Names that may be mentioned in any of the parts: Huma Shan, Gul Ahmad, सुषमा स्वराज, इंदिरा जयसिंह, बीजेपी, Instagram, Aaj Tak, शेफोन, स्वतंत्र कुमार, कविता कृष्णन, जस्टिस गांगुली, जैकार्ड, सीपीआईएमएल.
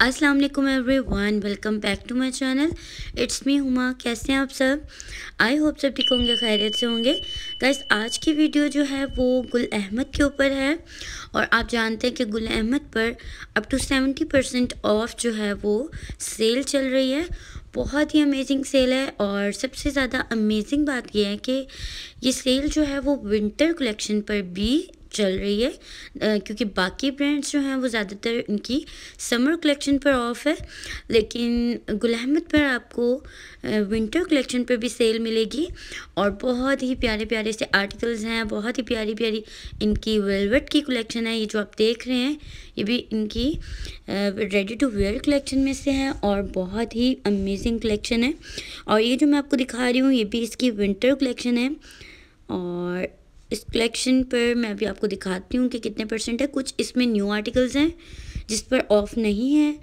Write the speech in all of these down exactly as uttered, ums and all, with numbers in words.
अस्सलाम वालेकुम everyone, welcome back to my channel. It's me Huma. कैसे हैं आप सब? आई होप सब ठीक होंगे, खैरियत से होंगे। गाइस, आज की वीडियो जो है वो गुल अहमद के ऊपर है और आप जानते हैं कि गुल अहमद पर up to seventy percent off जो है वो सेल चल रही है। बहुत ही अमेजिंग सेल है और सबसे ज़्यादा अमेजिंग बात यह है कि ये सेल जो है वो विंटर कलेक्शन पर भी चल रही है, क्योंकि बाकी ब्रांड्स जो हैं वो ज़्यादातर इनकी समर कलेक्शन पर ऑफ है, लेकिन गुल अहमद पर आपको विंटर कलेक्शन पर भी सेल मिलेगी। और बहुत ही प्यारे प्यारे से आर्टिकल्स हैं, बहुत ही प्यारी प्यारी इनकी वेलवेट की कलेक्शन है। ये जो आप देख रहे हैं ये भी इनकी रेडी टू वेयर कलेक्शन में से है और बहुत ही अमेजिंग कलेक्शन है। और ये जो मैं आपको दिखा रही हूँ ये भी इसकी विंटर कलेक्शन है और इस कलेक्शन पर मैं अभी आपको दिखाती हूँ कि कितने परसेंट है। कुछ इसमें न्यू आर्टिकल्स हैं जिस पर ऑफ नहीं है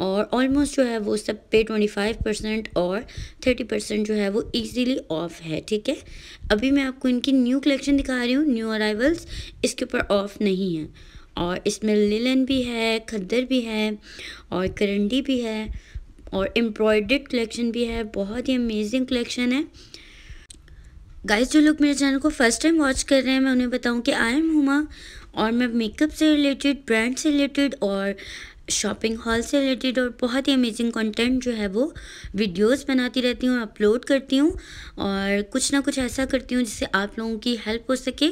और ऑलमोस्ट जो है वो सब पे पच्चीस परसेंट और तीस परसेंट जो है वो इजीली ऑफ है। ठीक है, अभी मैं आपको इनकी न्यू कलेक्शन दिखा रही हूँ, न्यू अराइवल्स। इसके ऊपर ऑफ नहीं है और इसमें लिलन भी है, खद्दर भी है और करंडी भी है और एम्ब्रॉयडर्ड कलेक्शन भी है। बहुत ही अमेजिंग कलेक्शन है। गाइस, जो लोग मेरे चैनल को फर्स्ट टाइम वॉच कर रहे हैं मैं उन्हें बताऊं कि आई एम हुमा और मैं मेकअप से रिलेटेड, ब्रांड से रिलेटेड और शॉपिंग हॉल से रिलेटेड और बहुत ही अमेजिंग कंटेंट जो है वो वीडियोस बनाती रहती हूँ, अपलोड करती हूँ और कुछ ना कुछ ऐसा करती हूँ जिससे आप लोगों की हेल्प हो सके।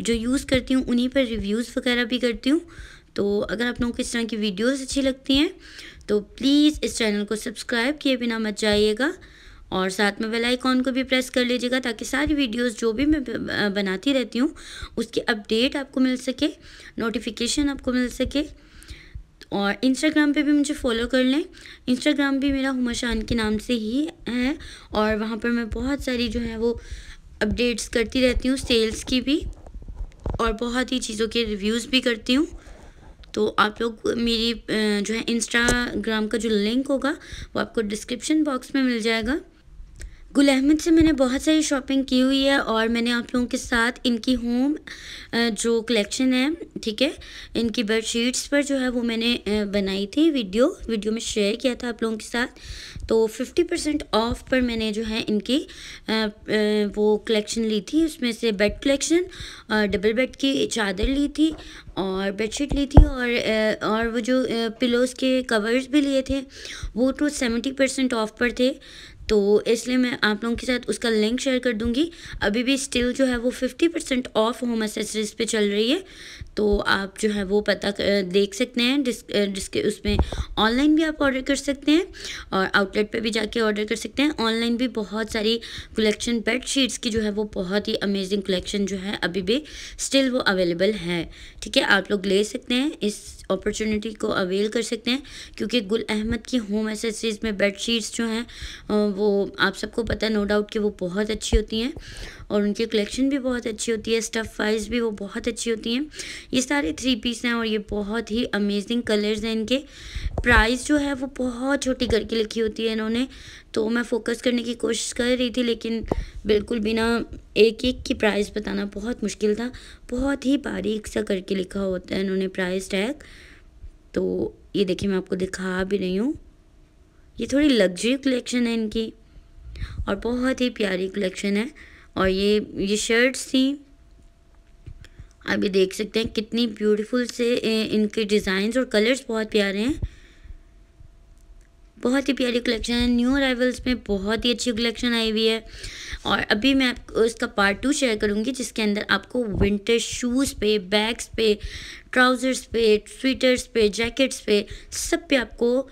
जो यूज़ करती हूँ उन्हीं पर रिव्यूज़ वगैरह भी करती हूँ। तो अगर आप लोगों को इस तरह की वीडियोज़ अच्छी लगती हैं तो प्लीज़ इस चैनल को सब्सक्राइब किए बिना मत जाइएगा और साथ में बेल आइकॉन को भी प्रेस कर लीजिएगा ताकि सारी वीडियोस जो भी मैं बनाती रहती हूँ उसकी अपडेट आपको मिल सके, नोटिफिकेशन आपको मिल सके। और इंस्टाग्राम पे भी मुझे फॉलो कर लें। इंस्टाग्राम भी मेरा हुमा शान के नाम से ही है और वहाँ पर मैं बहुत सारी जो है वो अपडेट्स करती रहती हूँ, सेल्स की भी, और बहुत ही चीज़ों के रिव्यूज़ भी करती हूँ। तो आप लोग मेरी जो है इंस्टाग्राम का जो लिंक होगा वो आपको डिस्क्रिप्शन बॉक्स में मिल जाएगा। गुल अहमद से मैंने बहुत सारी शॉपिंग की हुई है और मैंने आप लोगों के साथ इनकी होम जो कलेक्शन है, ठीक है, इनकी बेडशीट्स पर जो है वो मैंने बनाई थी वीडियो, वीडियो में शेयर किया था आप लोगों के साथ। तो पचास परसेंट ऑफ पर मैंने जो है इनकी वो कलेक्शन ली थी, उसमें से बेड कलेक्शन, डबल बेड की चादर ली थी और बेडशीट ली थी और और वो जो पिलोज़ के कवर्स भी लिए थे वो तो सत्तर परसेंट ऑफ पर थे। तो इसलिए मैं आप लोगों के साथ उसका लिंक शेयर कर दूंगी। अभी भी स्टिल जो है वो पचास परसेंट ऑफ होम एसेसरीज़ पे चल रही है, तो आप जो है वो पता कर, देख सकते हैं। डिस, डिस्के उसमें ऑनलाइन भी आप ऑर्डर कर सकते हैं और आउटलेट पे भी जाके ऑर्डर कर सकते हैं। ऑनलाइन भी बहुत सारी कलेक्शन बेडशीट्स की जो है वो बहुत ही अमेजिंग कलेक्शन जो है अभी भी स्टिल वो अवेलेबल है। ठीक है, आप लोग ले सकते हैं, इस अपॉर्चुनिटी को अवेल कर सकते हैं, क्योंकि गुल अहमद की होम एसेसरीज़ में बेडशीट्स जो हैं वो आप सबको पता है नो डाउट कि वो बहुत अच्छी होती हैं और उनकी कलेक्शन भी बहुत अच्छी होती है, स्टफ़ वाइज भी वो बहुत अच्छी होती हैं। ये सारे थ्री पीस हैं और ये बहुत ही अमेजिंग कलर्स हैं। इनके प्राइस जो है वो बहुत छोटी करके लिखी होती है इन्होंने, तो मैं फ़ोकस करने की कोशिश कर रही थी लेकिन बिल्कुल बिना एक एक की प्राइस बताना बहुत मुश्किल था। बहुत ही बारीक सा करके लिखा होता है इन्होंने प्राइस टैग। तो ये देखिए मैं आपको दिखा भी रही हूँ, ये थोड़ी लग्जरी कलेक्शन है इनकी और बहुत ही प्यारी कलेक्शन है। और ये ये शर्ट्स थी, आप ये देख सकते हैं कितनी ब्यूटीफुल से इनके डिज़ाइंस और कलर्स बहुत प्यारे हैं। बहुत ही प्यारी कलेक्शन है, न्यू अराइवल्स में बहुत ही अच्छी कलेक्शन आई हुई है। और अभी मैं आपको इसका पार्ट टू शेयर करूंगी जिसके अंदर आपको विंटर शूज़ पे, बैग्स पे, ट्राउज़र्स पे, स्वेटर्स पे, जैकेट्स पे, सब पे आपको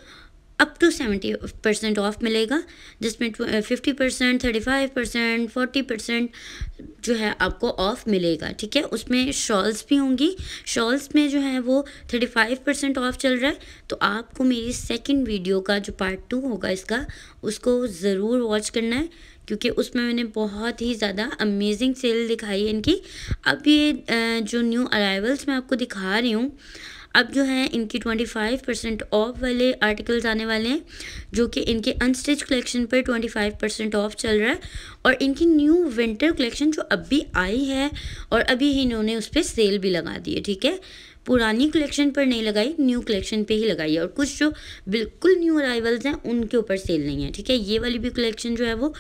up to seventy percent off मिलेगा, जिसमें fifty percent thirty five percent forty percent जो है आपको ऑफ मिलेगा। ठीक है, उसमें शॉल्स भी होंगी, शॉल्स में जो है वो थर्टी फाइव परसेंट ऑफ चल रहा है। तो आपको मेरी सेकंड वीडियो का जो पार्ट टू होगा इसका उसको ज़रूर वॉच करना है, क्योंकि उसमें मैंने बहुत ही ज़्यादा अमेजिंग सेल दिखाई है इनकी। अब ये जो न्यू अराइवल्स मैं आपको दिखा रही हूँ अब जो है इनकी पच्चीस परसेंट ऑफ वाले आर्टिकल्स आने वाले हैं, जो कि इनके अनस्टिच कलेक्शन पर पच्चीस परसेंट ऑफ चल रहा है। और इनकी न्यू विंटर कलेक्शन जो अभी आई है और अभी ही इन्होंने उस पर सेल भी लगा दी है। ठीक है, पुरानी कलेक्शन पर नहीं लगाई, न्यू कलेक्शन पे ही लगाई है। और कुछ जो बिल्कुल न्यू अराइवल्स हैं उनके ऊपर सेल नहीं है, ठीक है। ये वाली भी कलेक्शन जो है वो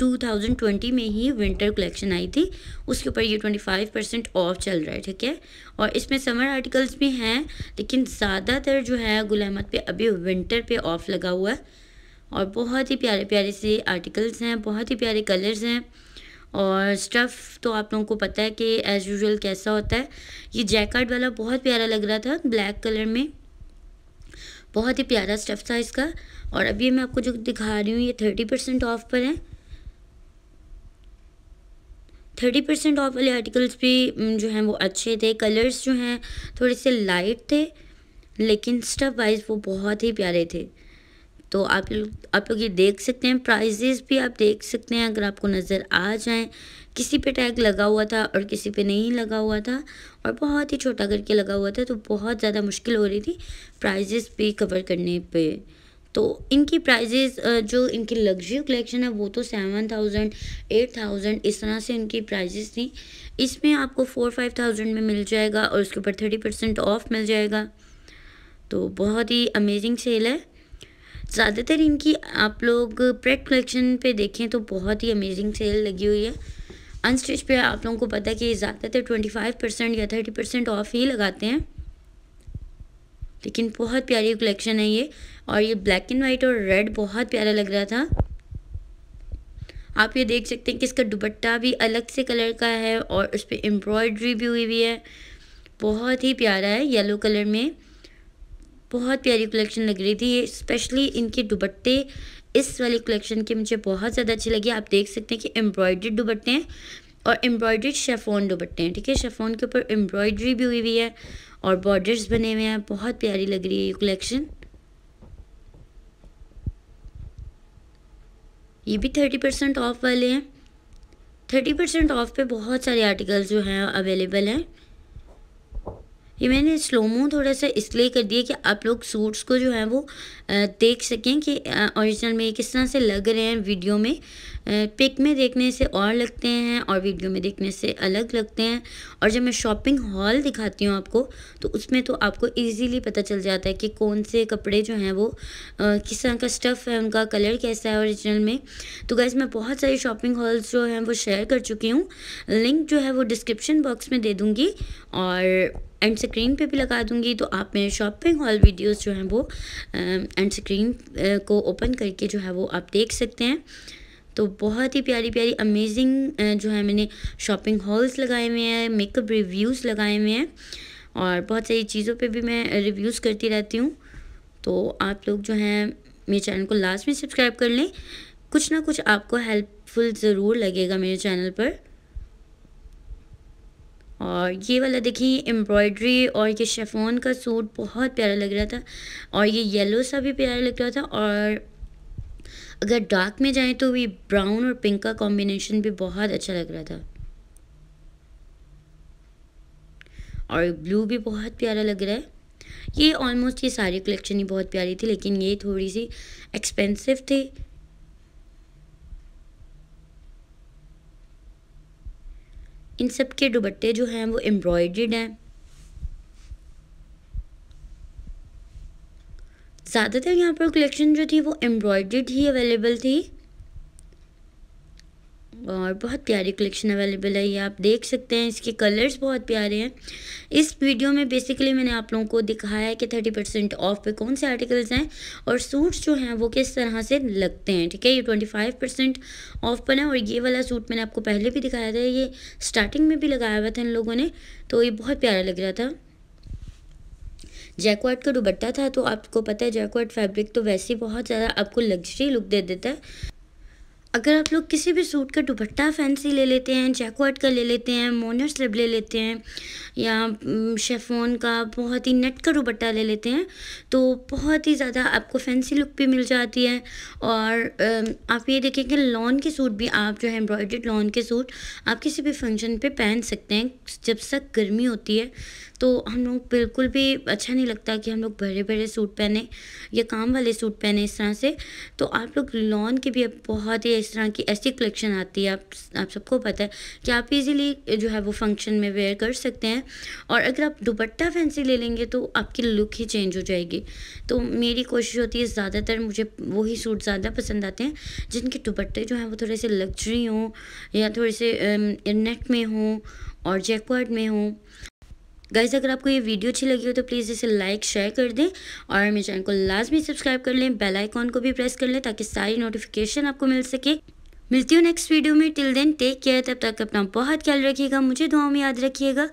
टू थाउजेंड ट्वेंटी में ही विंटर कलेक्शन आई थी, उसके ऊपर ये पच्चीस परसेंट ऑफ चल रहा है, ठीक है। और इसमें समर आर्टिकल्स भी हैं, लेकिन ज़्यादातर जो है गुल अहमद पे अभी विंटर पे ऑफ लगा हुआ है। और बहुत ही प्यारे प्यारे से आर्टिकल्स हैं, बहुत ही प्यारे कलर्स हैं। और स्टफ़ तो आप लोगों को पता है कि एज़ यूजुअल कैसा होता है। ये जैकार्ड वाला बहुत प्यारा लग रहा था ब्लैक कलर में, बहुत ही प्यारा स्टफ़ था इसका। और अभी मैं आपको जो दिखा रही हूँ ये थर्टी परसेंट ऑफ पर है। थर्टी परसेंट ऑफ वाले आर्टिकल्स भी जो हैं वो अच्छे थे, कलर्स जो हैं थोड़े से लाइट थे, लेकिन स्टफ़ वाइज वो बहुत ही प्यारे थे। तो आप लोग आप लोग ये देख सकते हैं, प्राइजेस भी आप देख सकते हैं। अगर आपको नज़र आ जाएं, किसी पे टैग लगा हुआ था और किसी पे नहीं लगा हुआ था, और बहुत ही छोटा करके लगा हुआ था, तो बहुत ज़्यादा मुश्किल हो रही थी प्राइजेस भी कवर करने पे। तो इनकी प्राइजेस जो इनकी लग्जरी कलेक्शन है वो तो सेवन थाउजेंड एट थाउजेंड इस तरह से इनकी प्राइजेस थी। इसमें आपको फोर फाइव थाउजेंड में मिल जाएगा और उसके ऊपर थर्टी परसेंट ऑफ मिल जाएगा। तो बहुत ही अमेजिंग सेल है। ज़्यादातर इनकी आप लोग प्रेट कलेक्शन पे देखें तो बहुत ही अमेजिंग सेल लगी हुई है। अनस्टिच पे आप लोगों को पता है कि ज़्यादातर पच्चीस परसेंट या तीस परसेंट ऑफ ही लगाते हैं, लेकिन बहुत प्यारी कलेक्शन है ये। और ये ब्लैक एंड वाइट और रेड बहुत प्यारा लग रहा था। आप ये देख सकते हैं कि इसका दुपट्टा भी अलग से कलर का है और उस पर एम्ब्रॉयड्री भी हुई हुई है, बहुत ही प्यारा है। येलो कलर में बहुत प्यारी कलेक्शन लग रही थी ये। स्पेशली इनके दुपट्टे इस वाली कलेक्शन के मुझे बहुत ज़्यादा अच्छे लगे। आप देख सकते हैं कि एम्ब्रॉयड्रीड दुपट्टे हैं और एम्ब्रॉयड्रीड शेफोन दुपट्टे हैं, ठीक है। शेफोन के ऊपर एम्ब्रॉयड्री भी हुई हुई है और बॉर्डर्स बने हुए हैं, बहुत प्यारी लग रही है ये कलेक्शन। ये भी थर्टी परसेंट ऑफ वाले हैं। थर्टी परसेंट ऑफ पे बहुत सारे आर्टिकल्स जो हैं अवेलेबल हैं। ये मैंने स्लोमो थोड़ा सा इसलिए कर दिया कि आप लोग सूट्स को जो है वो देख सकें कि ओरिजिनल में किस तरह से लग रहे हैं। वीडियो में पिक में देखने से और लगते हैं और वीडियो में देखने से अलग लगते हैं। और जब मैं शॉपिंग हॉल दिखाती हूँ आपको, तो उसमें तो आपको इजीली पता चल जाता है कि कौन से कपड़े जो हैं वो किस तरह का स्टफ़ है, उनका कलर कैसा है ओरिजिनल में। तो गाइस मैं बहुत सारी शॉपिंग हॉल्स जो हैं वो शेयर कर चुकी हूँ, लिंक जो है वो डिस्क्रिप्शन बॉक्स में दे दूँगी और एंड स्क्रीन पे भी लगा दूंगी। तो आप मेरे शॉपिंग हॉल वीडियोस जो हैं वो एंड स्क्रीन को ओपन करके जो है वो आप देख सकते हैं। तो बहुत ही प्यारी प्यारी अमेजिंग जो है मैंने शॉपिंग हॉल्स लगाए हुए हैं, मेकअप रिव्यूज़ लगाए हुए हैं और बहुत सारी चीज़ों पे भी मैं रिव्यूज़ करती रहती हूँ। तो आप लोग जो हैं मेरे चैनल को लास्ट में सब्सक्राइब कर लें, कुछ ना कुछ आपको हेल्पफुल ज़रूर लगेगा मेरे चैनल पर। और ये वाला देखिए एम्ब्रॉयड्री और ये शेफोन का सूट बहुत प्यारा लग रहा था और ये येलो सा भी प्यारा लग रहा था। और अगर डार्क में जाएं तो ये ब्राउन और पिंक का कॉम्बिनेशन भी बहुत अच्छा लग रहा था। और ब्लू भी बहुत प्यारा लग रहा है। ये ऑलमोस्ट ये सारी कलेक्शन ही बहुत प्यारी थी, लेकिन ये थोड़ी सी एक्सपेंसिव थी। इन सब के दुपट्टे जो हैं वो एम्ब्रॉयड्रीड हैं। ज़्यादातर यहाँ पर कलेक्शन जो थी वो एम्ब्रॉयड्रीड ही अवेलेबल थी और बहुत प्यारी कलेक्शन अवेलेबल है। ये आप देख सकते हैं, इसके कलर्स बहुत प्यारे हैं। इस वीडियो में बेसिकली मैंने आप लोगों को दिखाया है कि थर्टी परसेंट ऑफ पे कौन से आर्टिकल्स हैं और सूट्स जो हैं वो किस तरह से लगते हैं, ठीक है। ये ट्वेंटी फाइव परसेंट ऑफ पर है और ये वाला सूट मैंने आपको पहले भी दिखाया था, ये स्टार्टिंग में भी लगाया हुआ था इन लोगों ने, तो ये बहुत प्यारा लग रहा था। जैकवार्ड का दुपट्टा था, तो आपको पता है जैकवार्ड फैब्रिक तो वैसे ही बहुत ज़्यादा आपको लग्जरी लुक दे देता है। अगर आप लोग किसी भी सूट का दुपट्टा फैंसी ले लेते हैं, जैकवार्ड का ले लेते हैं, मोनर स्लिप ले लेते हैं या शेफोन का बहुत ही नेट का दुपट्टा ले लेते हैं, तो बहुत ही ज़्यादा आपको फैंसी लुक भी मिल जाती है। और आप ये देखें कि लॉन के सूट भी आप जो है एम्ब्रॉयडर्ड लॉन के सूट आप किसी भी फंक्शन पे पहन सकते हैं। जब तक गर्मी होती है तो हम लोग बिल्कुल भी अच्छा नहीं लगता कि हम लोग भरे भरे सूट पहने या काम वाले सूट पहने इस तरह से। तो आप लोग लॉन के भी बहुत ही इस तरह की ऐसी कलेक्शन आती है, आप आप सबको पता है कि आप इजीली जो है वो फंक्शन में वेयर कर सकते हैं। और अगर आप दुपट्टा फैंसी ले लेंगे तो आपकी लुक ही चेंज हो जाएगी। तो मेरी कोशिश होती है, ज़्यादातर मुझे वही सूट ज़्यादा पसंद आते हैं जिनके दुपट्टे जो हैं वो थोड़े से लग्जरी हों या थोड़े से नेट में हों और जैकवार्ड में हों। गाइज़, अगर आपको ये वीडियो अच्छी लगी हो तो प्लीज़ इसे लाइक शेयर कर दें और मेरे चैनल को लाजमी सब्सक्राइब कर लें, बेल आइकॉन को भी प्रेस कर लें ताकि सारी नोटिफिकेशन आपको मिल सके। मिलती हूँ नेक्स्ट वीडियो में। Till then take care. तब तक अपना बहुत ख्याल रखिएगा, मुझे दुआओं में याद रखिएगा।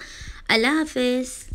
अल्लाह हाफिज़।